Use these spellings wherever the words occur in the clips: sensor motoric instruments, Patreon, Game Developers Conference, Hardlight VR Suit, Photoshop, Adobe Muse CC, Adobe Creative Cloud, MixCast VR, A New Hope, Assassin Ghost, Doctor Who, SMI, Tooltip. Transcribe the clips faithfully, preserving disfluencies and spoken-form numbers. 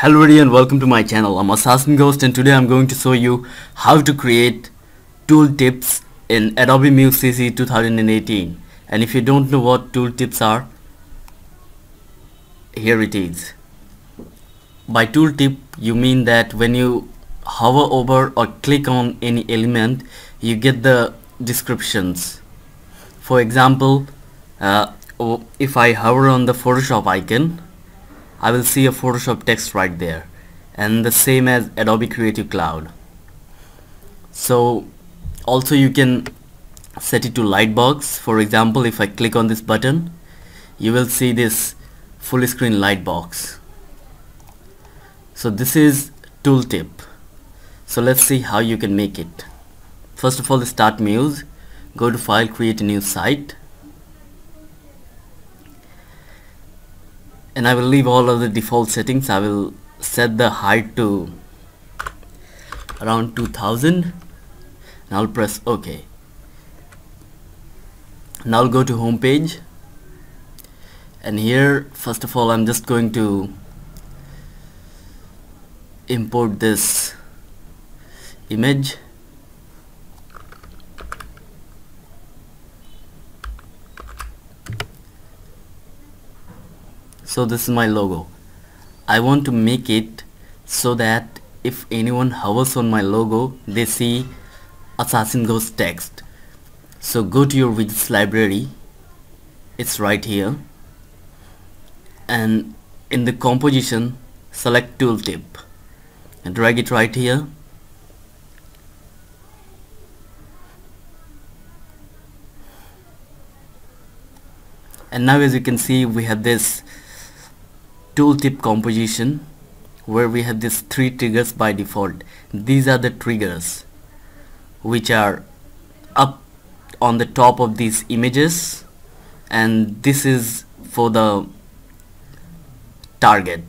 Hello everybody and welcome to my channel. I'm Assassin Ghost and today I'm going to show you how to create tooltips in Adobe Muse C C two thousand eighteen. And if you don't know what tooltips are, here it is. By tooltip you mean that when you hover over or click on any element, you get the descriptions. For example, uh, if I hover on the Photoshop icon, I will see a Photoshop text right there, and the same as Adobe Creative Cloud. So also you can set it to lightbox. For example, if I click on this button, you will see this full screen lightbox. So this is tooltip. So let's see how you can make it. First of all, start Muse, go to file, create a new site. And I will leave all of the default settings. I will set the height to around two thousand and I'll press OK. Now I'll go to home page, and here first of all I'm just going to import this image. So this is my logo. I want to make it so that if anyone hovers on my logo, they see Assassin Ghost text. So go to your widgets library, it's right here, and in the composition select tooltip and drag it right here. And now as you can see, we have this tooltip composition where we have these three triggers by default. These are the triggers which are up on the top of these images, and this is for the target.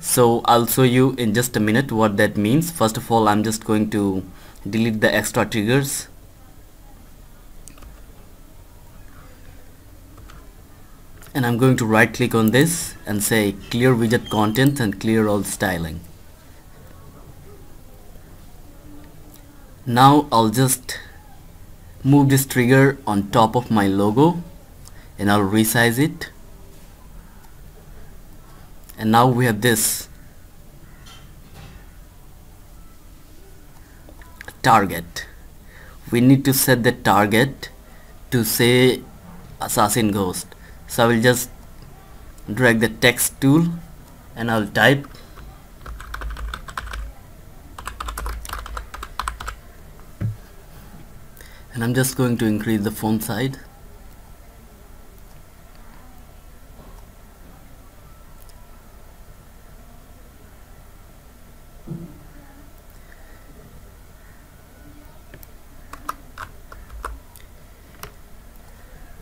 So I'll show you in just a minute what that means. First of all, I'm just going to delete the extra triggers. And I'm going to right click on this and say clear widget content and clear all styling. Now I'll just move this trigger on top of my logo and I'll resize it. And now we have this target. We need to set the target to say Assassin Ghost. So I will just drag the text tool and I'll type and I'm just going to increase the font size.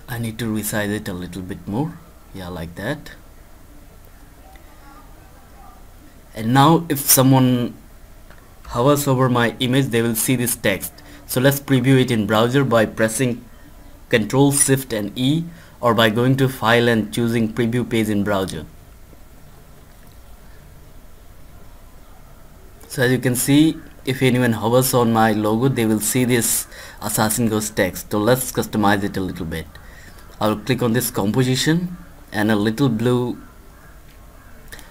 I need to resize it a little bit more, yeah, like that. And now if someone hovers over my image, they will see this text. So let's preview it in browser by pressing Ctrl, Shift and E, or by going to file and choosing preview page in browser. So as you can see, if anyone hovers on my logo, they will see this Assassin Ghost text. So let's customize it a little bit. I'll click on this composition and a little blue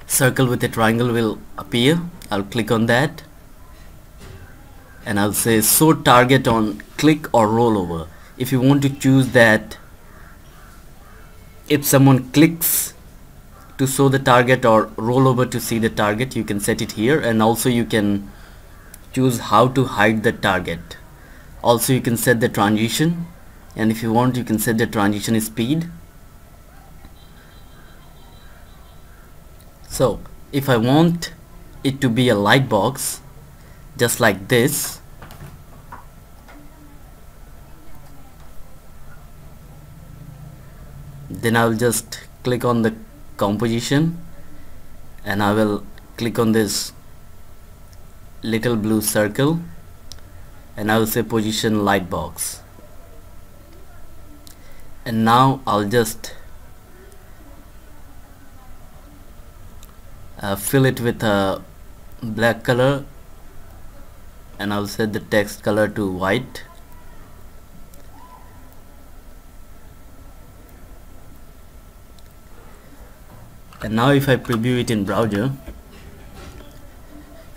circle with a triangle will appear. I'll click on that and I'll say show target on click or rollover. If you want to choose that, if someone clicks to show the target or rollover to see the target, you can set it here. And also you can choose how to hide the target. Also you can set the transition. And if you want, you can set the transition speed. So if I want it to be a light box, just like this, then I will just click on the composition and I will click on this little blue circle and I will say position light box. And now I'll just uh, fill it with a black color, and I'll set the text color to white. And now if I preview it in browser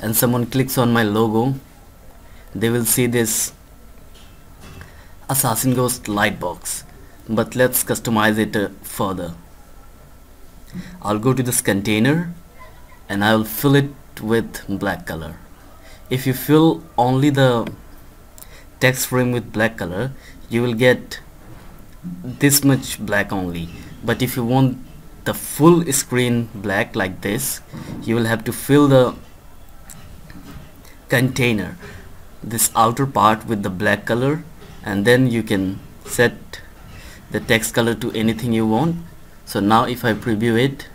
and someone clicks on my logo, they will see this Assassin Ghost lightbox. But let's customize it uh, further. I'll go to this container and I'll fill it with black color. If you fill only the text frame with black color, you will get this much black only. But if you want the full screen black like this, you will have to fill the container, this outer part, with the black color, and then you can set the text color to anything you want. So now if I preview it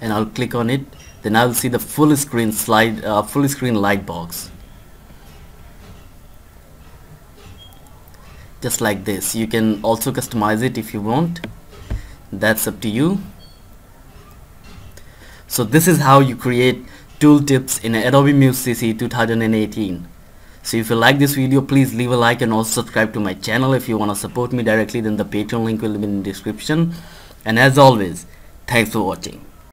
and I'll click on it, then I'll see the full screen slide uh, full screen light box. Just like this. You can also customize it if you want. That's up to you. So this is how you create tooltips in Adobe Muse C C two thousand eighteen. So if you like this video, please leave a like and also subscribe to my channel. If you want to support me directly, then the Patreon link will be in the description. And as always, thanks for watching.